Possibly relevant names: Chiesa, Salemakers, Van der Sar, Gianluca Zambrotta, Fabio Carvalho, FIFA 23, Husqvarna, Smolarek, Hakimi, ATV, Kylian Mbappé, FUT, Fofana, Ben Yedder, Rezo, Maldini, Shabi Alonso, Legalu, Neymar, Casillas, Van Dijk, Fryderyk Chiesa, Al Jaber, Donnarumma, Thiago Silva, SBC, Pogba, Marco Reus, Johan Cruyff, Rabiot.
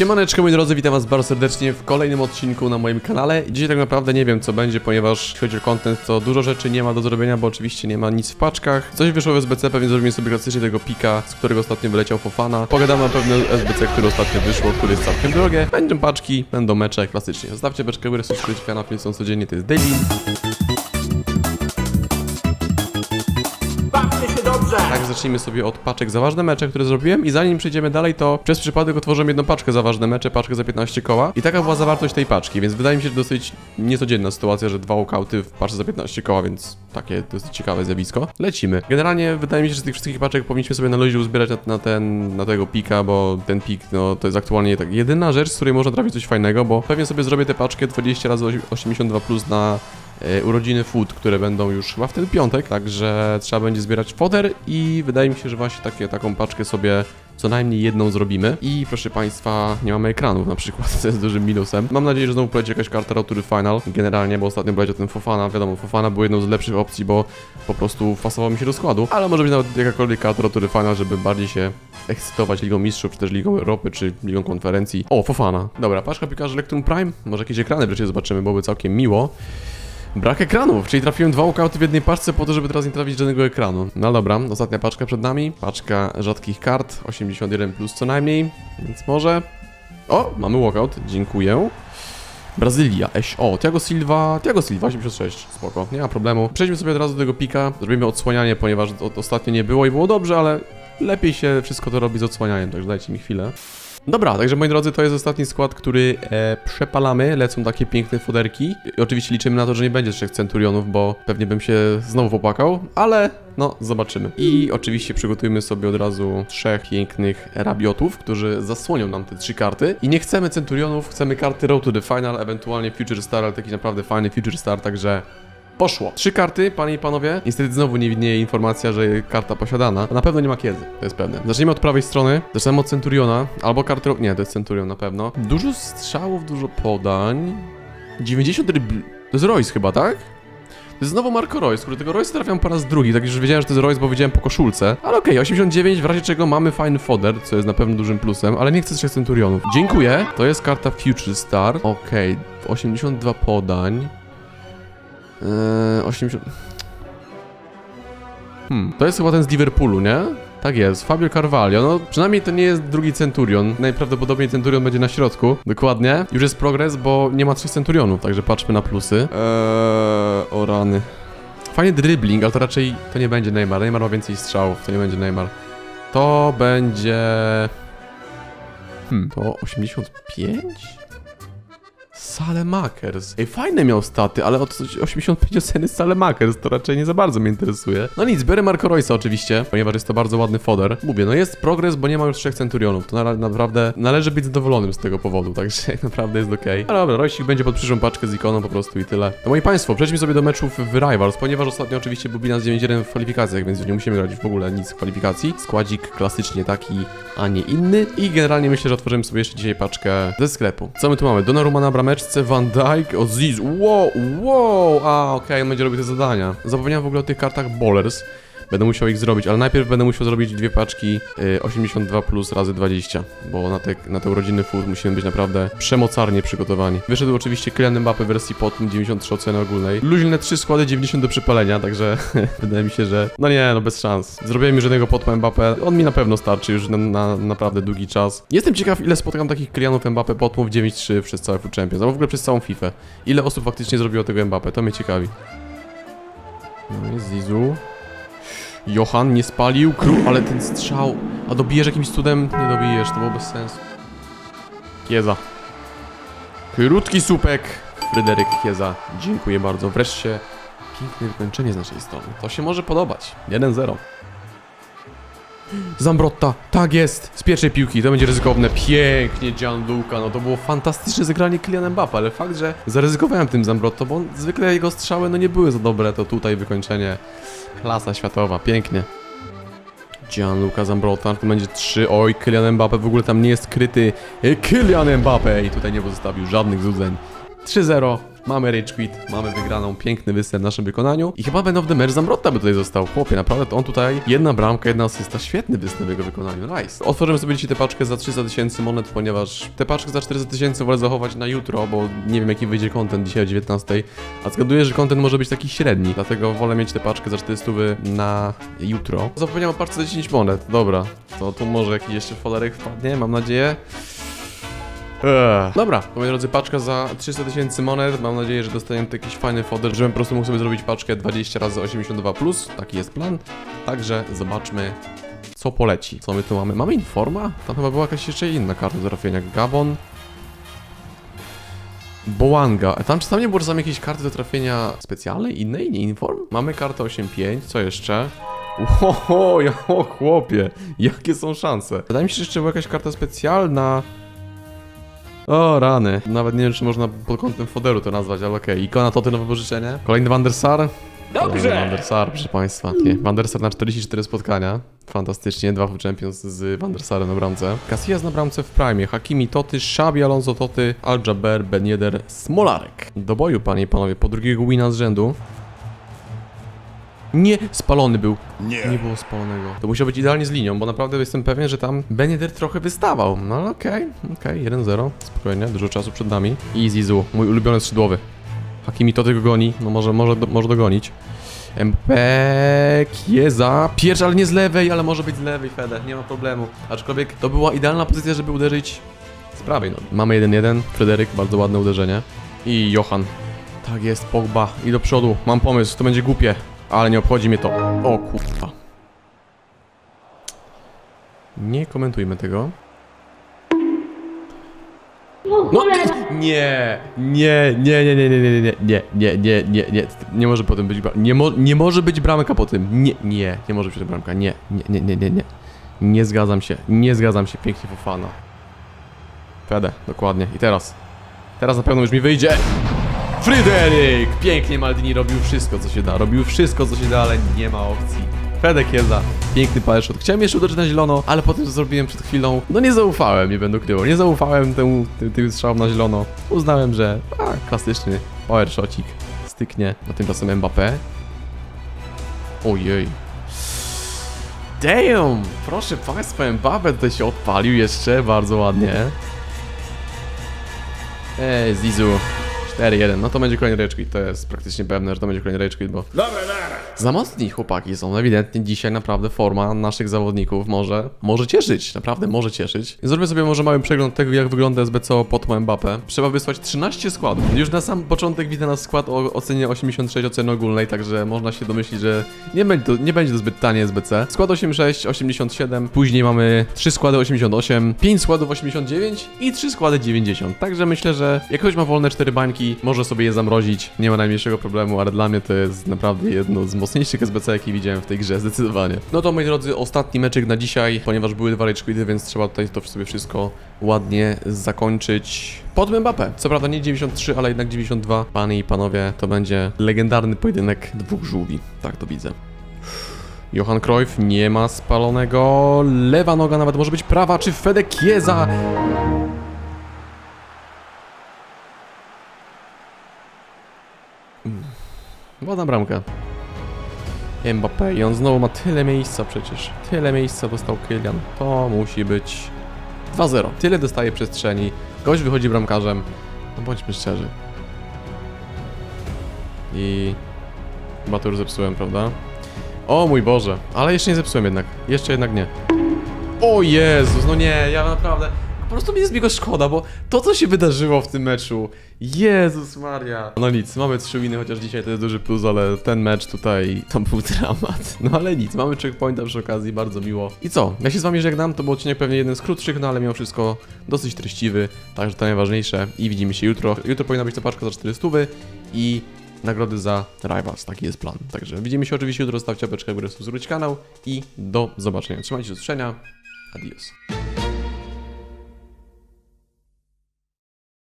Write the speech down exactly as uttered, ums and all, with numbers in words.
Siemaneczko moi drodzy, witam was bardzo serdecznie w kolejnym odcinku na moim kanale. Dzisiaj tak naprawdę nie wiem co będzie, ponieważ jeśli chodzi o content, to dużo rzeczy nie ma do zrobienia, bo oczywiście nie ma nic w paczkach. Coś wyszło w S B C, pewnie zrobimy sobie klasycznie tego pika, z którego ostatnio wyleciał Fofana. Pogadamy o pewnym S B C, które ostatnio wyszło, które jest całkiem drogie. Będą paczki, będą mecze klasycznie. Zostawcie beczkę w górę, subskrybujcie kanał, filmy są codziennie, to jest daily. Tak, zacznijmy sobie od paczek za ważne mecze, które zrobiłem, i zanim przejdziemy dalej, to przez przypadek otworzyłem jedną paczkę za ważne mecze, paczkę za piętnaście koła i taka była zawartość tej paczki, więc wydaje mi się, że dosyć niecodzienna sytuacja, że dwa walkouty w paczce za piętnaście koła, więc takie dosyć ciekawe zjawisko. Lecimy. Generalnie wydaje mi się, że z tych wszystkich paczek powinniśmy sobie na luzie uzbierać na, na, ten, na tego pika, bo ten pik, no to jest aktualnie tak jedyna rzecz, z której można trafić coś fajnego, bo pewnie sobie zrobię tę paczkę dwadzieścia razy osiemdziesiąt dwa plus na urodziny F U T, które będą już chyba w ten piątek, także trzeba będzie zbierać foder i wydaje mi się, że właśnie takie, taką paczkę sobie co najmniej jedną zrobimy. I proszę państwa, nie mamy ekranów na przykład, co jest dużym minusem. Mam nadzieję, że znowu poleci jakaś karta Rotury Final, generalnie, bo ostatnio poleciał ten Fofana, wiadomo, Fofana był jedną z lepszych opcji, bo po prostu fasował mi się do składu, ale może być nawet jakakolwiek karta Rotury Final, żeby bardziej się ekscytować Ligą Mistrzów, czy też Ligą Europy, czy Ligą Konferencji. O, Fofana. Dobra, paczka pikarzy Electrum Prime, może jakieś ekrany wreszcie zobaczymy, byłoby całkiem miło. Brak ekranów, czyli trafiłem dwa walkouty w jednej paczce po to, żeby teraz nie trafić żadnego ekranu. No dobra, ostatnia paczka przed nami. Paczka rzadkich kart, osiemdziesiąt jeden plus co najmniej, więc może... O, mamy walkout, dziękuję. Brazylia, o, Thiago Silva, Thiago Silva, osiemdziesiąt sześć, spoko, nie ma problemu. Przejdźmy sobie od razu do tego pika, zrobimy odsłanianie, ponieważ od, ostatnio nie było i było dobrze, ale lepiej się wszystko to robi z odsłanianiem, także dajcie mi chwilę. Dobra, także moi drodzy, to jest ostatni skład, który e, przepalamy, lecą takie piękne foderki. I oczywiście liczymy na to, że nie będzie trzech centurionów, bo pewnie bym się znowu popłakał, ale no, zobaczymy. I oczywiście przygotujmy sobie od razu trzech pięknych rabiotów, którzy zasłonią nam te trzy karty. I nie chcemy centurionów, chcemy karty Road to the Final, ewentualnie Future Star, ale taki naprawdę fajny Future Star, także... Poszło. Trzy karty, panie i panowie. Niestety znowu nie widnieje informacja, że karta posiadana. Na pewno nie ma kiedy, to jest pewne. Zacznijmy od prawej strony. Zaczynamy od Centuriona, albo karty... Nie, to jest Centurion na pewno. Dużo strzałów, dużo podań. dziewięćdziesiąt ryb... To jest Reus chyba, tak? To jest znowu Marco Reus, który tego Reus trafiam po raz drugi, tak już wiedziałem, że to jest Reus, bo widziałem po koszulce. Ale okej, okay, osiemdziesiąt dziewięć, w razie czego mamy fajny foder, co jest na pewno dużym plusem, ale nie chcę trzech Centurionów. Dziękuję. To jest karta Future Star. Okej, okay. osiemdziesiąt dwa podań. osiemdziesiąt... Hmm, to jest chyba ten z Liverpoolu, nie? Tak jest, Fabio Carvalho, no przynajmniej to nie jest drugi Centurion. Najprawdopodobniej Centurion będzie na środku. Dokładnie, już jest progres, bo nie ma trzech Centurionów, także patrzmy na plusy. Eee, o rany. Fajny dribbling, ale to raczej to nie będzie Neymar. Neymar ma więcej strzałów, to nie będzie Neymar. To będzie... Hmm, to osiemdziesiąt pięć? Salemakers. Ej, fajne miał staty, ale od osiemdziesiąt pięć oceny Salemakers to raczej nie za bardzo mnie interesuje. No nic, biorę Marco Reusa oczywiście, ponieważ jest to bardzo ładny foder. Mówię, no jest progres, bo nie ma już trzech Centurionów. To na, naprawdę należy być zadowolonym z tego powodu, także naprawdę jest ok. Ale dobra, Reusik będzie pod przyszłą paczkę z ikoną po prostu i tyle. No moi państwo, przejdźmy sobie do meczów w Rivals, ponieważ ostatnio oczywiście był bilans dziewięć jeden w kwalifikacjach, więc nie musimy grać w ogóle nic w kwalifikacji. Składzik klasycznie taki, a nie inny. I generalnie myślę, że otworzymy sobie jeszcze dzisiaj paczkę ze sklepu. Co my tu mamy? Donnarumma na bramę. Meczce, Van Dijk, o Ziz, wow, wow, a okej, okay, on będzie robił te zadania. Zapomniałem w ogóle o tych kartach Bowlers. Będę musiał ich zrobić, ale najpierw będę musiał zrobić dwie paczki y, osiemdziesiąt dwa plus razy dwadzieścia, bo na te, na te urodziny F U T musimy być naprawdę przemocarnie przygotowani. Wyszedł oczywiście Kylian Mbappé w wersji pod dziewięćdziesiąt trzy oceny ogólnej. Luźne trzy składy, dziewięćdziesiąt do przepalenia, także wydaje mi się, że... No nie, no bez szans. Zrobiłem już jednego podpa Mbappé, on mi na pewno starczy już na, na naprawdę długi czas. Jestem ciekaw, ile spotkam takich Kylianów Mbappé podmów dziewięć trzy przez cały F U T Champions, albo w ogóle przez całą FIFA. Ile osób faktycznie zrobiło tego Mbappé, to mnie ciekawi. No i Zizu... Johan nie spalił, Cruyff, ale ten strzał. A dobijesz jakimś cudem? Nie dobijesz, to było bez sensu. Chiesa. Krótki słupek. Fryderyk Chiesa. Dziękuję bardzo. Wreszcie piękne wykończenie z naszej strony. To się może podobać. jeden zero. Zambrotta, tak jest, z pierwszej piłki, to będzie ryzykowne, pięknie Gianluca, no to było fantastyczne zagranie Kyliana Mbappé, ale fakt, że zaryzykowałem tym Zambrottą, bo on, zwykle jego strzały no nie były za dobre, to tutaj wykończenie, klasa światowa, pięknie. Gianluca Zambrotta, tu będzie trzy, oj Kylian Mbappé w ogóle tam nie jest kryty, Kylian Mbappé i tutaj nie pozostawił żadnych złudzeń. trzy zero, Mamy rage quit, mamy wygraną, piękny występ w naszym wykonaniu. I chyba man of the match Zambrotta by tutaj został. Chłopie, naprawdę to on tutaj, jedna bramka, jedna asysta, świetny występ w jego wykonaniu, nice. Otworzymy sobie dzisiaj tę paczkę za trzysta tysięcy monet, ponieważ tę paczkę za czterysta tysięcy wolę zachować na jutro, bo nie wiem jaki wyjdzie content dzisiaj o dziewiętnastej. A zgaduję, że content może być taki średni, dlatego wolę mieć tę paczkę za czterysta na jutro. Zapomniałem o paczce za dziesięć monet, dobra. To tu może jakiś jeszcze folerek wpadnie, mam nadzieję. Eee. Dobra, moi drodzy, paczka za trzysta tysięcy monet. Mam nadzieję, że dostaniemy tu jakiś fajny foder, żebym po prostu mógł sobie zrobić paczkę dwadzieścia razy osiemdziesiąt dwa plus. Taki jest plan. Także zobaczmy, co poleci. Co my tu mamy? Mamy Informa? Tam chyba była jakaś jeszcze inna karta do trafienia. Gabon. Bołanga. Tam czy tam nie było tam jakieś karty do trafienia specjalnej, innej, nie Inform? Mamy kartę osiem pięć, co jeszcze? Oho, ja, o chłopie, jakie są szanse? Wydaje mi się, że jeszcze była jakaś karta specjalna. O rany, nawet nie wiem, czy można pod kątem foderu to nazwać, ale okej. Okay. Ikona to nowe pożyczenie. Kolejny Van der Sar. Dobrze! Van der Sar, proszę państwa. Nie. Van der Sar na czterdzieści cztery spotkania. Fantastycznie, dwa FUT Champions z Van der Sarem na bramce. Casillas na bramce w prime. Hakimi Toty, Shabi Alonso Toty, Al Jaber, Ben Yedder, Smolarek. Do boju, panie i panowie, po drugiego wina z rzędu. Nie, spalony był. Nie. Nie było spalonego. To musiał być idealnie z linią, bo naprawdę jestem pewien, że tam Ben Yedder trochę wystawał. No okej, okay, okej, okay, jeden zero. Spokojnie, dużo czasu przed nami. I Zizu, mój ulubiony skrzydłowy. Hakimi to tego goni, no może, może, do, może dogonić. Mbappé, Chiesa, pierwszy, ale nie z lewej, ale może być z lewej, Fede, nie ma problemu. Aczkolwiek to była idealna pozycja, żeby uderzyć z prawej nogi. Mamy jeden jeden, Fryderyk, bardzo ładne uderzenie. I Johan. Tak jest, Pogba. I do przodu, mam pomysł, to będzie głupie. Ale nie obchodzi mnie to. O kurwa. Nie komentujmy tego. No nie, nie, nie, nie, nie, nie, nie, nie, nie, nie, nie, nie, nie, nie może potem być bramka. Nie, mo nie może być bramka po tym. Nie, nie, nie może być bramka. Nie, nie, nie, nie, nie, nie. Nie zgadzam się, nie zgadzam się. Pięknie Fofana. Fede, dokładnie. I teraz. Teraz na pewno już mi wyjdzie. Fryderyk! Pięknie Maldini robił wszystko, co się da. Robił wszystko, co się da, ale nie ma opcji. Fedek Jeza. Piękny paleszot. Chciałem jeszcze uderzyć na zielono, ale po tym, co zrobiłem przed chwilą, no nie zaufałem, nie będę krył. Nie zaufałem temu, tym, tym strzałom na zielono. Uznałem, że a, klasyczny powershocik styknie. A tymczasem Mbappé. Ojej. Damn! Proszę państwa, Mbappé tutaj się odpalił jeszcze bardzo ładnie. Ej, Zizu. cztery jeden, no to będzie kolejny rage quit, to jest praktycznie pewne, że to będzie kolejny rage quit, bo... Dobra, dobra. Za mocni chłopaki są, ewidentnie dzisiaj naprawdę forma naszych zawodników może... Może cieszyć, naprawdę może cieszyć. Zrobię sobie może mały przegląd tego, jak wygląda S B C pod Mbappé. Trzeba wysłać trzynaście składów. Już na sam początek widzę nasz skład o ocenie osiemdziesiąt sześć oceny ogólnej, także można się domyślić, że nie będzie to, nie będzie to zbyt tanie S B C. Skład osiemdziesiąt sześć, osiemdziesiąt siedem, później mamy trzy składy osiemdziesiąt osiem, pięć składów osiemdziesiąt dziewięć i trzy składy dziewięćdziesiąt. Także myślę, że jak ktoś ma wolne cztery bańki, może sobie je zamrozić, nie ma najmniejszego problemu, ale dla mnie to jest naprawdę jedno z mocniejszych S B C, jakie widziałem w tej grze, zdecydowanie. No to moi drodzy, ostatni meczek na dzisiaj, ponieważ były dwa rage quity, więc trzeba tutaj to sobie wszystko ładnie zakończyć pod Mbappé. Co prawda nie dziewięćdziesiąt trzy, ale jednak dziewięćdziesiąt dwa. Panie i panowie, to będzie legendarny pojedynek dwóch żółwi, tak to widzę. Johan Cruyff, nie ma spalonego, lewa noga nawet może być prawa, czy Fede Chiesa? Ładna bramka Mbappé i on znowu ma tyle miejsca przecież. Tyle miejsca dostał Kylian. To musi być dwa zero. Tyle dostaje przestrzeni. Gość wychodzi bramkarzem. No bądźmy szczerzy. I... chyba to już zepsułem, prawda? O mój Boże. Ale jeszcze nie zepsułem jednak. Jeszcze jednak nie. O Jezus, no nie, ja naprawdę... Po prostu mi jest mi go szkoda, bo to, co się wydarzyło w tym meczu, Jezus Maria. No nic, mamy trzy winy, chociaż dzisiaj to jest duży plus, ale ten mecz tutaj, tam był dramat. No ale nic, mamy checkpointa przy okazji, bardzo miło. I co? Ja się z wami żegnam, to był odcinek pewnie jeden z krótszych, no ale mimo wszystko dosyć treściwy, także to najważniejsze i widzimy się jutro. Jutro powinna być to paczka za czterysta i nagrody za Rivals, taki jest plan. Także widzimy się oczywiście jutro, stawcie apeczkę w górę, subskrybujcie kanał i do zobaczenia. Trzymajcie się, do usłyszenia, adios.